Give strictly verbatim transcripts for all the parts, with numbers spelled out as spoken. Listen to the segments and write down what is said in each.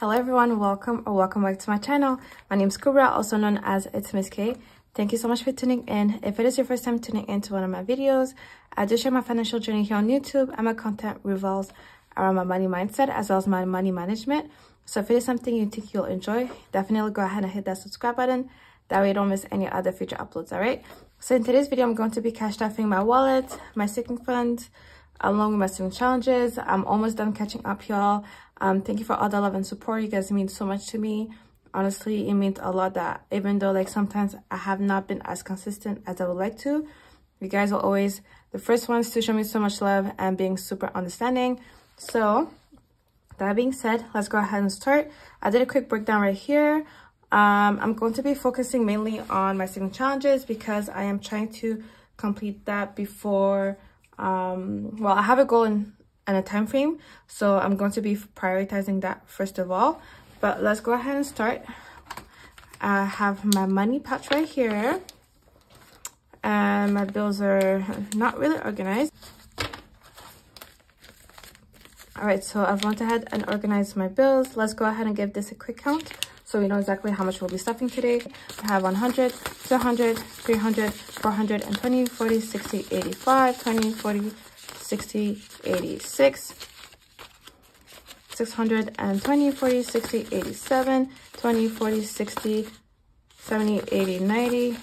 Hello everyone, welcome or welcome back to my channel. My name is Kubra, also known as ItsMissK. Thank you so much for tuning in. If it is your first time tuning into one of my videos, I do share my financial journey here on YouTube, and my content revolves around my money mindset as well as my money management. So if it is something you think you'll enjoy, definitely go ahead and hit that subscribe button. That way you don't miss any other future uploads, all right? So in today's video, I'm going to be cash stuffing my wallet, my sinking funds, along with my student challenges. I'm almost done catching up, y'all. Um, thank you for all the love and support. You guys mean so much to me. Honestly, it means a lot that even though like sometimes I have not been as consistent as I would like to, you guys are always the first ones to show me so much love and being super understanding. So that being said, let's go ahead and start. I did a quick breakdown right here. Um, I'm going to be focusing mainly on my saving challenges because I am trying to complete that before um well I have a goal and a time frame, so I'm going to be prioritizing that first of all. But let's go ahead and start. I have my money pouch right here, and my bills are not really organized. All right, so I've gone ahead and organized my bills. Let's go ahead and give this a quick count so we know exactly how much we'll be stuffing today. I have one hundred, two hundred, three hundred, four hundred, and twenty, forty, sixty, eighty-five, twenty, forty, sixty, eighty-six, six hundred, and twenty, forty, sixty, eighty-seven, twenty, forty, sixty, seventy, eighty, ninety,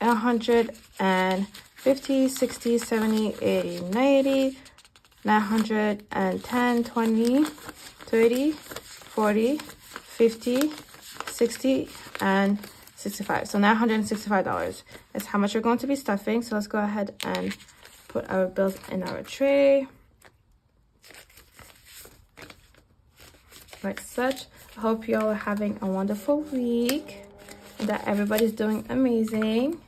one hundred, and fifty, sixty, seventy, eighty, ninety, nine hundred, and ten, twenty, thirty, forty, fifty, sixty, and sixty-five. So nine hundred sixty-five dollars is how much we're going to be stuffing. So let's go ahead and put our bills in our tray like such. I hope y'all are having a wonderful week and that everybody's doing amazing.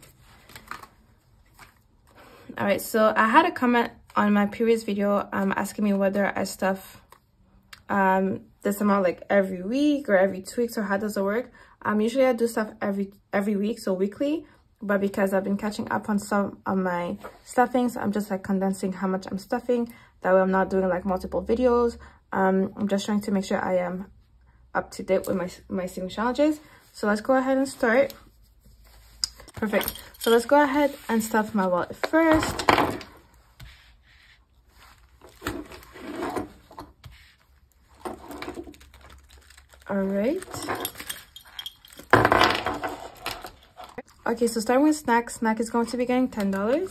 All right, so I had a comment on my previous video um asking me whether I stuff um this amount like every week or every two weeks or how does it work. Um usually I do stuff every every week, so weekly. But because I've been catching up on some of my stuffings, I'm just like condensing how much I'm stuffing. That way I'm not doing like multiple videos. Um, I'm just trying to make sure I am up to date with my, my saving challenges. So let's go ahead and start. Perfect. So let's go ahead and stuff my wallet first. All right. Okay, so starting with snack, snack is going to be getting ten dollars.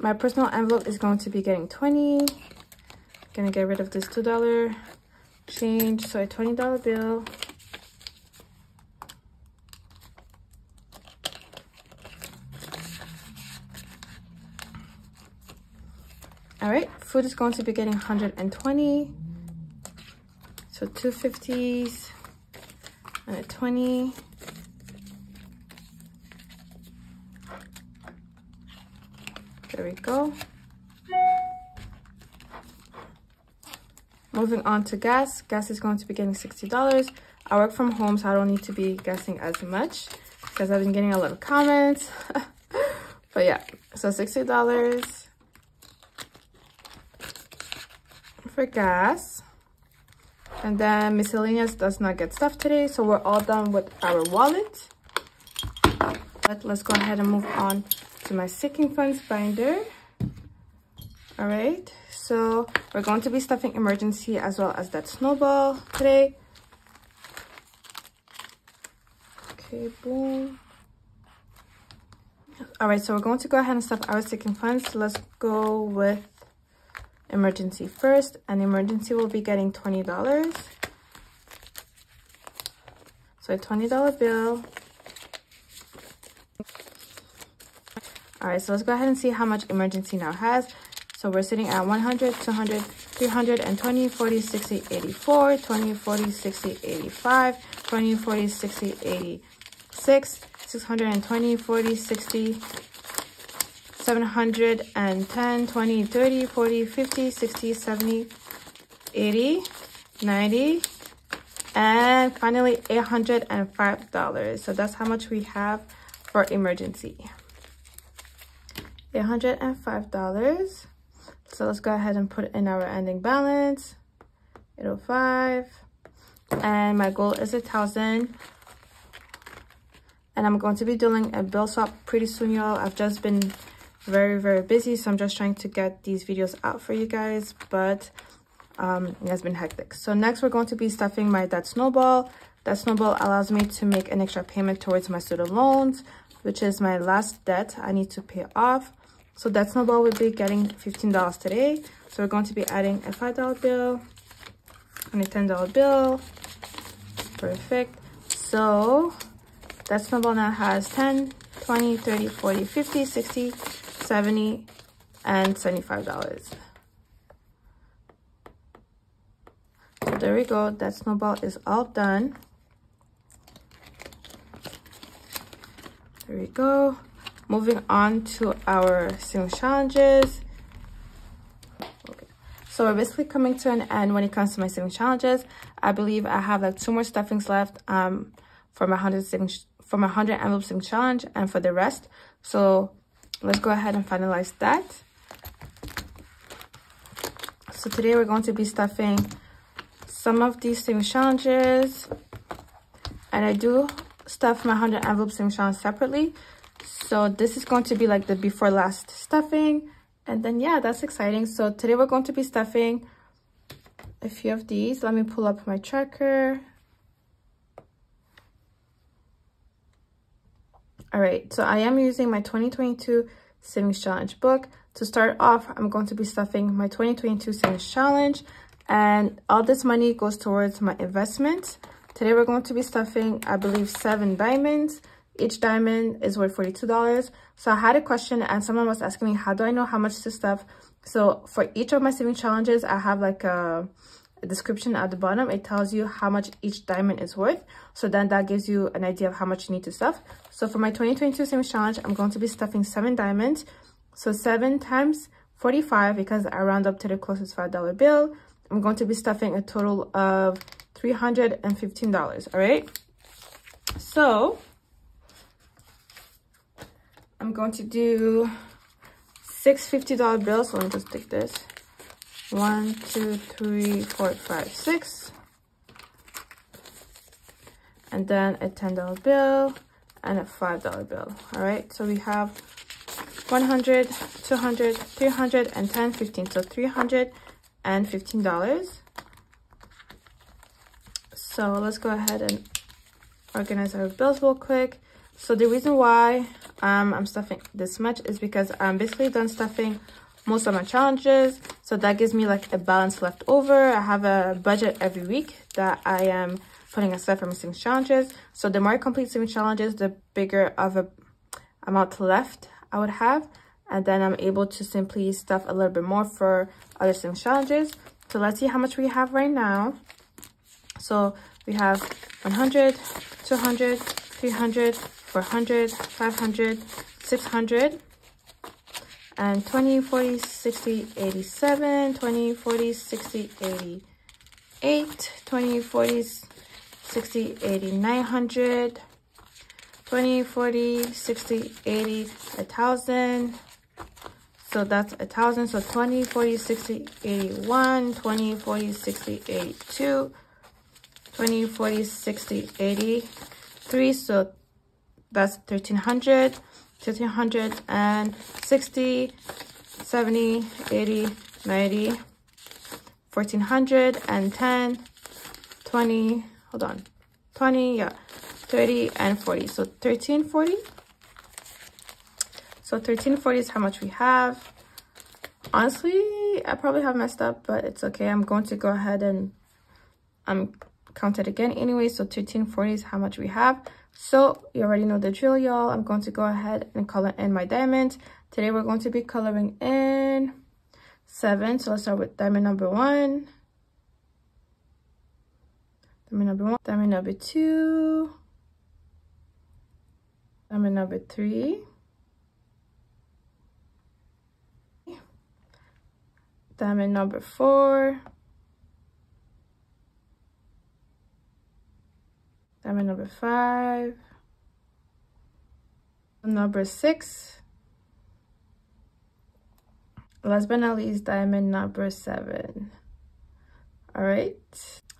My personal envelope is going to be getting twenty dollars. Gonna get rid of this two dollar change, so a twenty dollar bill. All right, food is going to be getting one hundred twenty, so two fifties and a twenty. There we go. Moving on to gas. Gas is going to be getting sixty dollars. I work from home, so I don't need to be gassing as much because I've been getting a lot of comments. But yeah, so sixty dollars. For gas. And then miscellaneous does not get stuffed today, so we're all done with our wallet. But let's go ahead and move on to my sinking funds binder. All right, so we're going to be stuffing emergency as well as that snowball today. Okay, boom. All right, so we're going to go ahead and stuff our sinking funds. So let's go with emergency first, and emergency will be getting twenty dollars, so a twenty dollar bill. All right, so let's go ahead and see how much emergency now has. So we're sitting at one hundred, two hundred, three hundred, and twenty, forty, sixty, eighty-four, twenty, forty, sixty, eighty-five, twenty, forty, sixty, eighty-six, six hundred twenty, forty, sixty, seven hundred ten, twenty, thirty, forty, fifty, sixty, seventy, eighty, ninety, and finally eight hundred five dollars. So that's how much we have for emergency. one hundred five dollars. So let's go ahead and put in our ending balance, eight oh five. And my goal is a thousand, and I'm going to be doing a bill swap pretty soon, y'all. I've just been very very busy, so I'm just trying to get these videos out for you guys, but um it has been hectic. So next we're going to be stuffing my debt snowball. That snowball allows me to make an extra payment towards my student loans, which is my last debt I need to pay off. So that snowball will be getting fifteen dollars today. So we're going to be adding a five dollar bill and a ten dollar bill. Perfect. So that snowball now has ten, twenty, thirty, forty, fifty, sixty, seventy, and seventy-five dollars. So there we go. That snowball is all done. There we go. Moving on to our singing challenges. Okay, so we're basically coming to an end when it comes to my singing challenges. I believe I have like two more stuffings left um for my hundred singing for my hundred envelope singing challenge and for the rest. So let's go ahead and finalize that. So today we're going to be stuffing some of these singing challenges, and I do stuff my one hundred envelope singing challenge separately. So this is going to be like the before last stuffing, and then yeah, that's exciting. So today we're going to be stuffing a few of these. Let me pull up my tracker. All right, so I am using my twenty twenty-two savings challenge book. To start off, I'm going to be stuffing my twenty twenty-two savings challenge, and all this money goes towards my investment. Today we're going to be stuffing, I believe, seven diamonds. Each diamond is worth forty-two dollars. So I had a question and someone was asking me, how do I know how much to stuff? So for each of my saving challenges, I have like a, a description at the bottom. It tells you how much each diamond is worth. So then that gives you an idea of how much you need to stuff. So for my twenty twenty-two saving challenge, I'm going to be stuffing seven diamonds. So seven times forty-five, because I round up to the closest five dollar bill. I'm going to be stuffing a total of three hundred fifteen dollars, all right? So I'm going to do six fifty dollar bills. So let me just take this. One, two, three, four, five, six. And then a ten dollar bill and a five dollar bill. All right, so we have one hundred, two hundred, three hundred, and ten, fifteen. So three hundred fifteen dollars. So let's go ahead and organize our bills real quick. So the reason why um I'm stuffing this much is because I'm basically done stuffing most of my challenges, so that gives me like a balance left over. I have a budget every week that I am putting aside for my savings challenges. So the more I complete savings challenges, the bigger of a amount left I would have, and then I'm able to simply stuff a little bit more for other savings challenges. So let's see how much we have right now. So we have one hundred, two hundred, three hundred, four hundred, five hundred, six hundred, and twenty, forty, sixty, eighty-seven, twenty, forty, sixty, eighty-eight, twenty, forty, sixty, eighty, nine hundred, twenty, forty, sixty, eighty, one thousand. So that's one thousand. So twenty, forty, sixty, eighty-one, twenty, forty, sixty, eighty-two, twenty, forty, sixty, eighty-three. So that's thirteen hundred, thirteen hundred sixty, seventy, eighty, ninety, fourteen hundred ten, twenty, hold on, twenty, yeah, thirty, and forty. So thirteen forty. So thirteen forty is how much we have. Honestly, I probably have messed up, but it's okay. I'm going to go ahead and um count it again anyway. So thirteen forty is how much we have. So you already know the drill, y'all. I'm going to go ahead and color in my diamonds. Today we're going to be coloring in seven. So let's start with diamond number one, diamond number one, diamond number two, diamond number three, diamond number four, diamond number five, number six, Last but not least, diamond number seven. All right.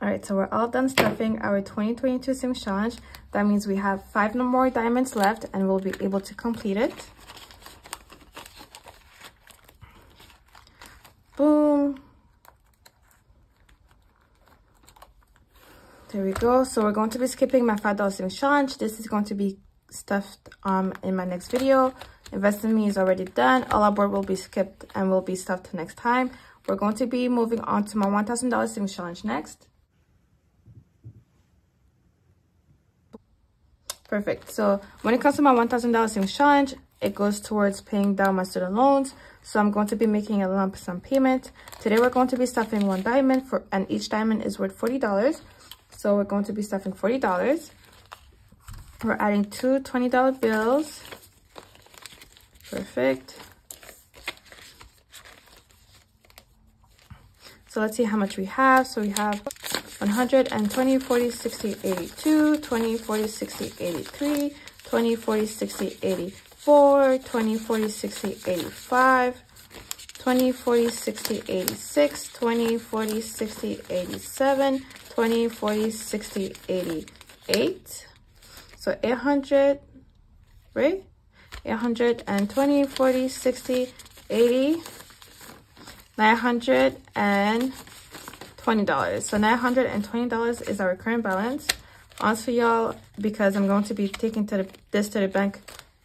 All right, so we're all done stuffing our twenty twenty-two Sim Challenge. That means we have five more diamonds left and we'll be able to complete it. Boom. There we go. So we're going to be skipping my five dollar Sim Challenge. This is going to be stuffed um in my next video. Invest in Me is already done. All Aboard will be skipped and will be stuffed next time. We're going to be moving on to my one thousand dollar Sim Challenge next. Perfect. So when it comes to my one thousand dollar Sim Challenge, it goes towards paying down my student loans. So I'm going to be making a lump sum payment. Today we're going to be stuffing one diamond, for, and each diamond is worth forty dollars. So we're going to be stuffing forty dollars. We're adding two twenty dollar bills. Perfect. So let's see how much we have. So we have one hundred, twenty, forty, sixty, eighty-two, twenty, forty, sixty, eighty-three, twenty, forty, sixty, eighty-four, twenty, forty, sixty, eighty-five, twenty, forty, sixty, eighty-six, twenty, forty, sixty, eighty-seven, twenty, forty, sixty, eighty-eight. So eight hundred, right? eight hundred twenty, forty, sixty, eighty, nine hundred twenty dollars. So nine hundred twenty dollars is our current balance. Honestly, y'all, because I'm going to be taking to the, this to the bank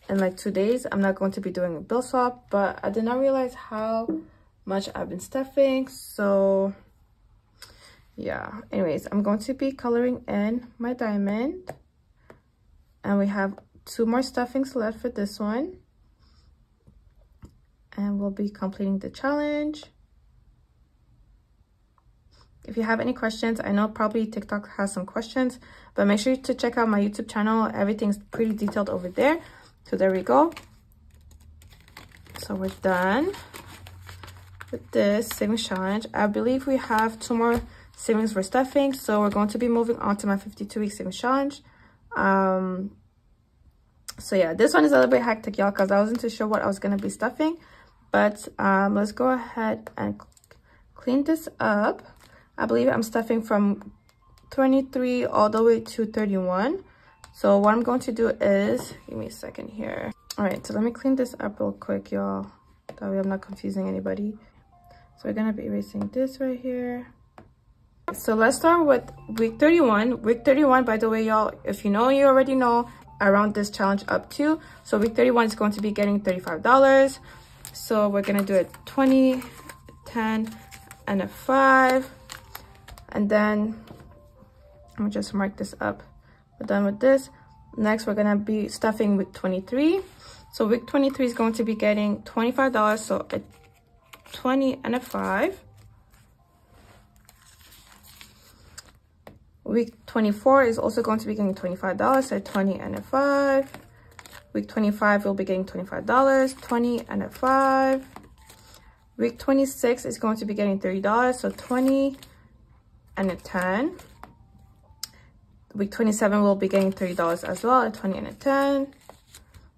in like two days, I'm not going to be doing a bill swap, but I did not realize how much I've been stuffing. So yeah, anyways, I'm going to be coloring in my diamond, and we have two more stuffings left for this one, and we'll be completing the challenge. If you have any questions, I know probably TikTok has some questions, but make sure to check out my YouTube channel. Everything's pretty detailed over there. So there we go. So we're done with this savings challenge. I believe we have two more savings for stuffing, so we're going to be moving on to my fifty-two week savings challenge. Um, so yeah, this one is a little bit hectic, y'all, because I wasn't too sure what I was going to be stuffing, but um let's go ahead and clean this up. I believe I'm stuffing from twenty-three all the way to thirty-one. So what I'm going to do is, give me a second here. All right, so let me clean this up real quick, y'all, that way I'm not confusing anybody. So we're going to be erasing this right here. So let's start with week thirty-one. Week thirty-one, by the way, y'all, if you know, you already know, I round this challenge up to. So week thirty-one is going to be getting thirty-five dollars. So we're going to do a twenty, ten, and a five. And then let me just mark this up. We're done with this. Next, we're going to be stuffing week twenty-three. So week twenty-three is going to be getting twenty-five dollars. So a twenty and a five. Week twenty-four is also going to be getting twenty-five dollars, so twenty and a five. Week twenty-five will be getting twenty-five dollars, twenty and a five. Week twenty-six is going to be getting thirty dollars, so twenty and a ten. Week twenty-seven will be getting thirty dollars as well, at twenty and a ten.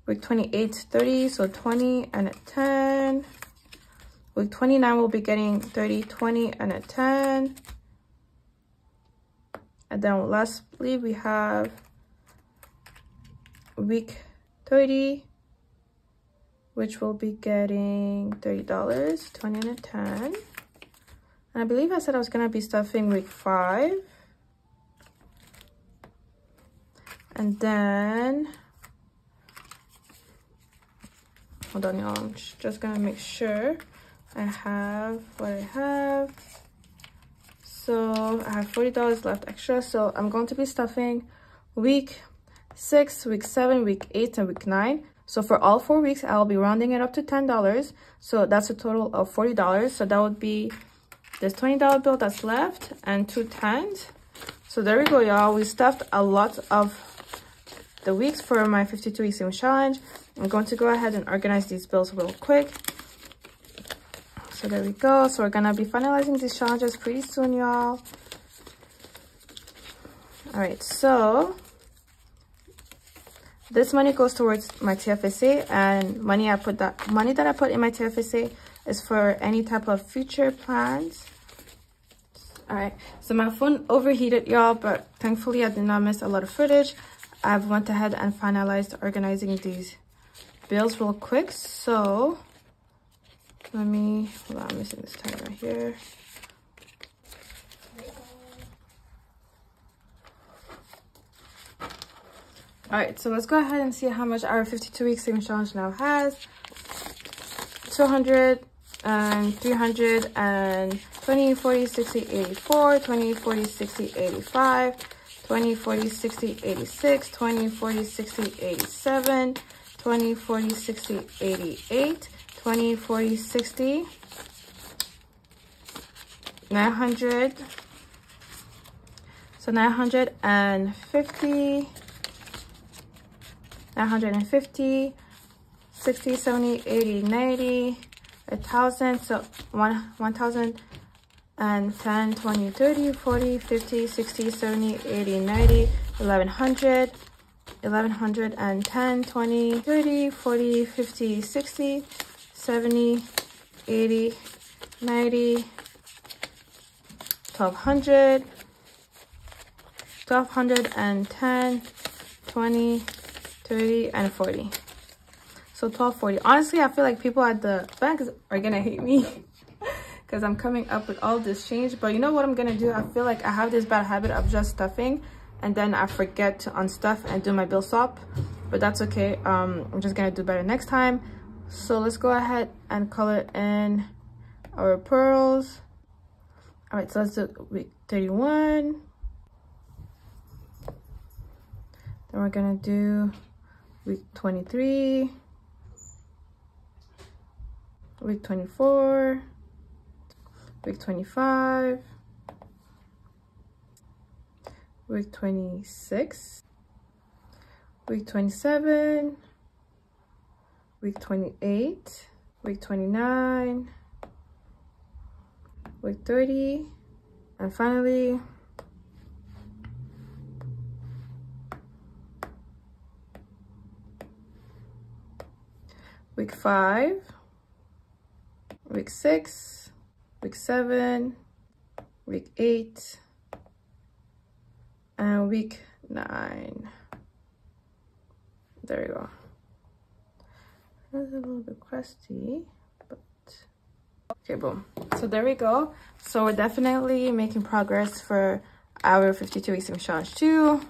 Week twenty-eight is thirty, so twenty and a ten. Week twenty-nine will be getting thirty, twenty and a ten. And then lastly, we have week thirty, which will be getting thirty dollars, twenty and a ten. And I believe I said I was going to be stuffing week five. And then, hold on, y'all. I'm just going to make sure I have what I have. So I have forty dollars left extra, so I'm going to be stuffing week six, week seven, week eight, and week nine. So for all four weeks, I'll be rounding it up to ten dollars. So that's a total of forty dollars. So that would be this twenty dollar bill that's left and two tens. So there we go, y'all. We stuffed a lot of the weeks for my fifty-two week Sim Challenge. I'm going to go ahead and organize these bills real quick. So there we go. So we're gonna be finalizing these challenges pretty soon, y'all. All right, so this money goes towards my T F S A, and money I put that money that I put in my T F S A is for any type of future plans. All right, so my phone overheated, y'all, but thankfully I did not miss a lot of footage. I've went ahead and finalized organizing these bills real quick. So let me, hold on, I'm missing this tag right here. All right, so let's go ahead and see how much our fifty-two week savings challenge now has. two hundred and three hundred and twenty, forty, sixty, eighty-four, twenty, forty, sixty, eighty-five, twenty, forty, sixty, eighty-six, twenty, forty, sixty, eighty-seven, twenty, forty, sixty, eighty-eight, twenty, forty, sixty, nine hundred. So nine hundred fifty. nine hundred fifty, sixty, seventy, eighty, ninety, one thousand, so one thousand ten, twenty, thirty, forty, fifty, sixty, seventy, eighty, ninety, eleven hundred, eleven ten, twenty, thirty, forty, fifty, sixty, seventy, eighty, ninety, twelve hundred, twelve ten, twenty, thirty, and forty. So twelve forty. Honestly, I feel like people at the bank are gonna hate me because I'm coming up with all this change. But you know what I'm gonna do? I feel like I have this bad habit of just stuffing and then I forget to unstuff and do my bill swap, but that's okay. um I'm just gonna do better next time. So let's go ahead and color in our pearls. All right, so let's do week thirty-one, then we're gonna do week twenty-three, week twenty-four, week twenty-five, week twenty-six, week twenty-seven, week twenty-eight, week twenty-nine, week thirty, and finally week five, week six, week seven, week eight, and week nine. There we go. That's a little bit crusty, but okay, boom. So there we go. So we're definitely making progress for our fifty-two week savings challenge too.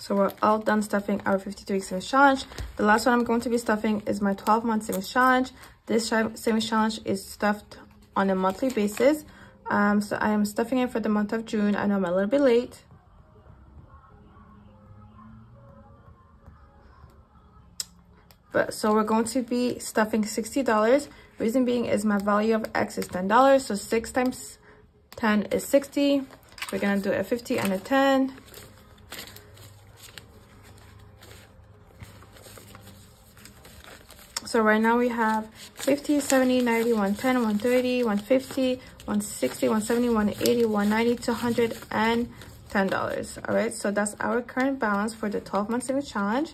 So we're all done stuffing our fifty-two week savings challenge. The last one I'm going to be stuffing is my twelve month savings challenge. This savings challenge is stuffed on a monthly basis. Um, so I am stuffing it for the month of June. I know I'm a little bit late. But so we're going to be stuffing sixty dollars. Reason being is my value of X is ten dollars. So six times ten is sixty. We're gonna do a fifty and a ten. So right now we have fifty, seventy, ninety, one ten, one thirty, one fifty, one sixty, one seventy, one eighty, one ninety, two hundred, and ten dollars. All right, so that's our current balance for the twelve month savings challenge.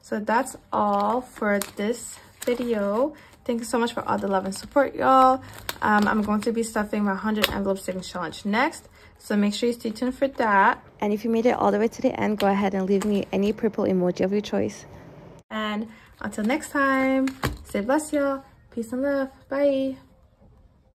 So that's all for this video. Thank you so much for all the love and support, y'all. Um, I'm going to be stuffing my one hundred envelope savings challenge next. So make sure you stay tuned for that. And if you made it all the way to the end, go ahead and leave me any purple emoji of your choice. And until next time, stay blessed, y'all. Peace and love. Bye.